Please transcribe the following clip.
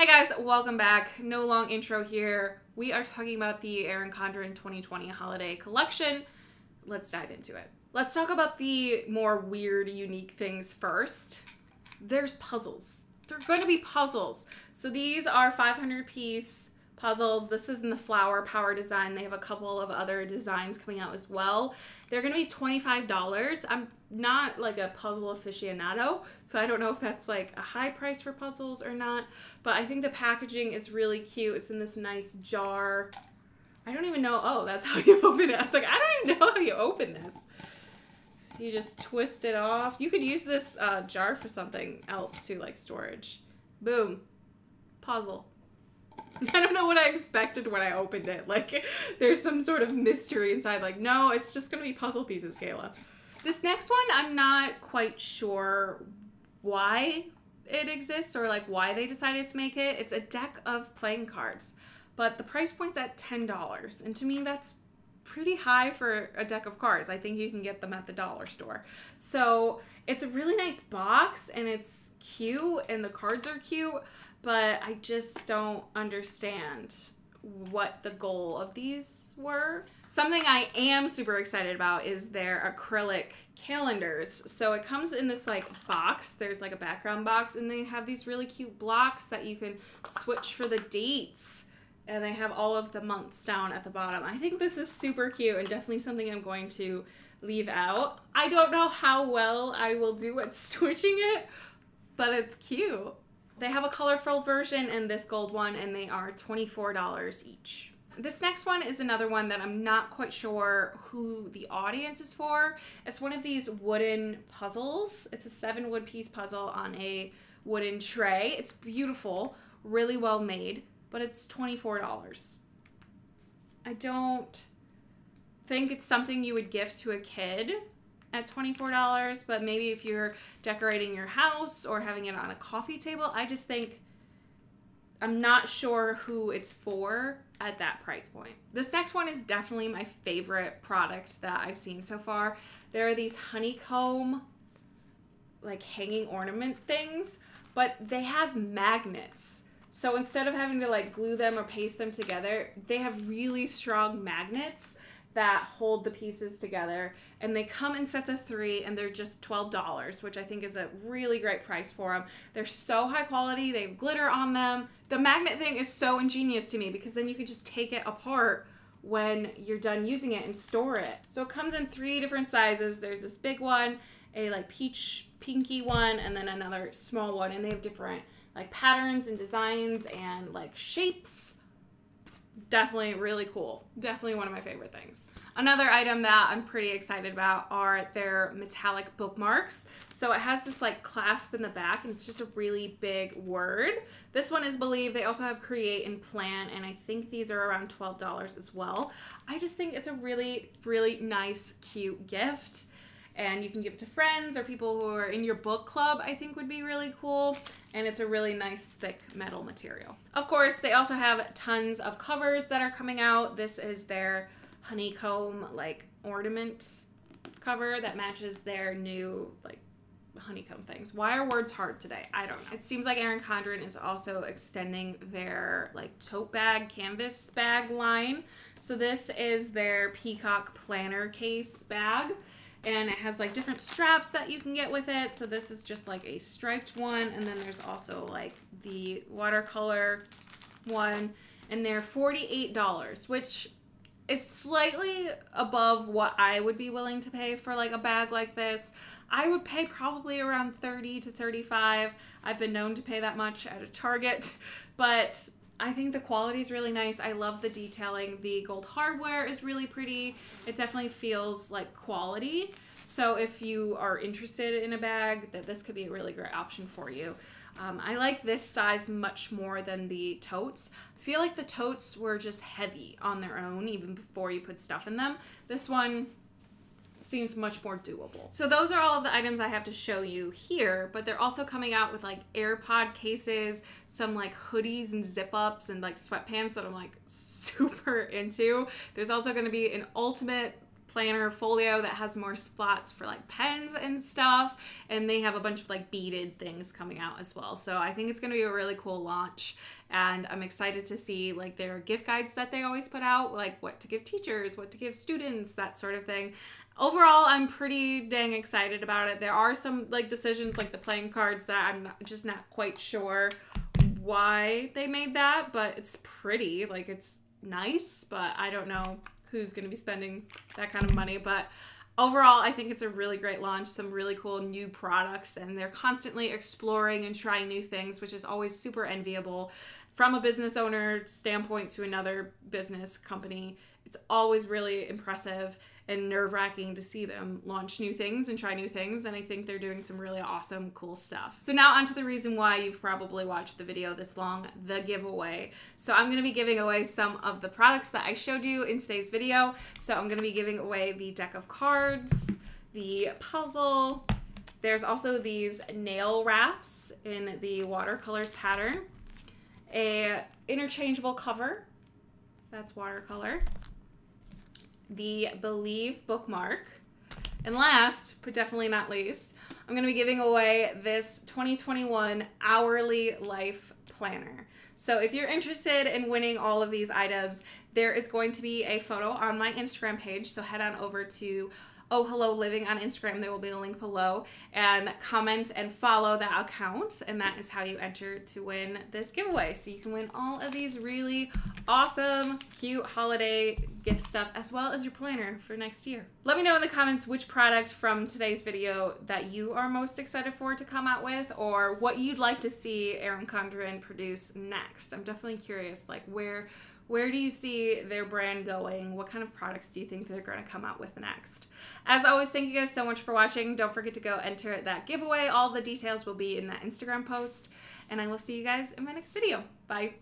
Hey guys, welcome back. No long intro here. We are talking about the Erin Condren 2020 holiday collection. Let's dive into it. Let's talk about the more weird, unique things first. There's puzzles. There are going to be puzzles. So these are 500-piece puzzles. This is in the flower power design. They have a couple of other designs coming out as well. They're going to be $25. I'm not like a puzzle aficionado, so I don't know if that's like a high price for puzzles or not, but I think the packaging is really cute. It's in this nice jar. I don't even know. Oh, that's how you open it. I was like, I don't even know how you open this. So you just twist it off. You could use this jar for something else too, like storage. Boom. Puzzle. I don't know what I expected when I opened it. Like, there's some sort of mystery inside. Like, no, it's just going to be puzzle pieces, Kayla. This next one, I'm not quite sure why it exists or like why they decided to make it. It's a deck of playing cards, but the price point's at $10. And to me, that's pretty high for a deck of cards. I think you can get them at the dollar store. So it's a really nice box and it's cute and the cards are cute, but I just don't understand what the goal of these were. Something I am super excited about is their acrylic calendars. So it comes in this like box, there's like a background box, and they have these really cute blocks that you can switch for the dates. And they have all of the months down at the bottom. I think this is super cute and definitely something I'm going to leave out. I don't know how well I will do at switching it, but it's cute. They have a colorful version and this gold one, and they are $24 each. This next one is another one that I'm not quite sure who the audience is for. It's one of these wooden puzzles. It's a 7 wood piece puzzle on a wooden tray. It's beautiful, really well made, but it's $24. I don't think it's something you would gift to a kid at $24, but maybe if you're decorating your house or having it on a coffee table. I just think I'm not sure who it's for at that price point. This next one is definitely my favorite product that I've seen so far. There are these honeycomb like hanging ornament things, but they have magnets. So instead of having to like glue them or paste them together, they have really strong magnets that hold the pieces together, and they come in sets of 3, and they're just $12, which I think is a really great price for them. They're so high quality. They have glitter on them. The magnet thing is so ingenious to me because then you can just take it apart when you're done using it and store it. So it comes in 3 different sizes. There's this big one, a like peach pinky one, and then another small one, and they have different like patterns and designs and like shapes. Definitely really cool. Definitely one of my favorite things. Another item that I'm pretty excited about are their metallic bookmarks. So it has this like clasp in the back, and it's just a really big word. This one is Believe. They also have Create and Plan, and I think these are around $12 as well. I just think it's a really, really nice, cute gift. And you can give it to friends or people who are in your book club, I think would be really cool. And it's a really nice thick metal material. Of course, they also have tons of covers that are coming out. This is their honeycomb like ornament cover that matches their new like honeycomb things. Why are words hard today? I don't know. It seems like Erin Condren is also extending their like tote bag, canvas bag line. So this is their Peacock planner case bag. And it has like different straps that you can get with it. So this is just like a striped one. And then there's also like the watercolor one. And they're $48, which is slightly above what I would be willing to pay for like a bag like this. I would pay probably around $30 to $35. I've been known to pay that much at a Target. But I think the quality is really nice. I love the detailing. The gold hardware is really pretty. It definitely feels like quality. So if you are interested in a bag, that this could be a really great option for you. I like this size much more than the totes. I feel like the totes were just heavy on their own, even before you put stuff in them. This one seems much more doable. So those are all of the items I have to show you here, but they're also coming out with like AirPod cases, some like hoodies and zip ups and like sweatpants that I'm like super into. There's also going to be an ultimate planner folio that has more spots for like pens and stuff, and they have a bunch of like beaded things coming out as well. So I think it's going to be a really cool launch, and I'm excited to see like their gift guides that they always put out, like what to give teachers, what to give students, that sort of thing. Overall, I'm pretty dang excited about it. There are some like decisions, like the playing cards, that I'm just not quite sure why they made that, but it's pretty, like it's nice, but I don't know who's going to be spending that kind of money. But overall, I think it's a really great launch, some really cool new products, and they're constantly exploring and trying new things, which is always super enviable from a business owner standpoint to another business company. It's always really impressive and nerve-wracking to see them launch new things and try new things, and I think they're doing some really awesome, cool stuff. So now onto the reason why you've probably watched the video this long, the giveaway. So I'm gonna be giving away some of the products that I showed you in today's video. So I'm gonna be giving away the deck of cards, the puzzle. There's also these nail wraps in the watercolors pattern, a interchangeable cover, that's watercolor, the Believe bookmark, and last but definitely not least, I'm going to be giving away this 2021 hourly life planner. So if you're interested in winning all of these items, there is going to be a photo on my Instagram page, so head on over to Oh Hello Living on Instagram. There will be a link below, and comment and follow that account, and that is how you enter to win this giveaway. So you can win all of these really awesome, cute holiday gift stuff, as well as your planner for next year. Let me know in the comments which product from today's video that you are most excited for to come out with, or what you'd like to see Erin Condren produce next. I'm definitely curious, like where do you see their brand going? What kind of products do you think they're gonna come out with next? As always, thank you guys so much for watching. Don't forget to go enter that giveaway. All the details will be in that Instagram post, and I will see you guys in my next video. Bye.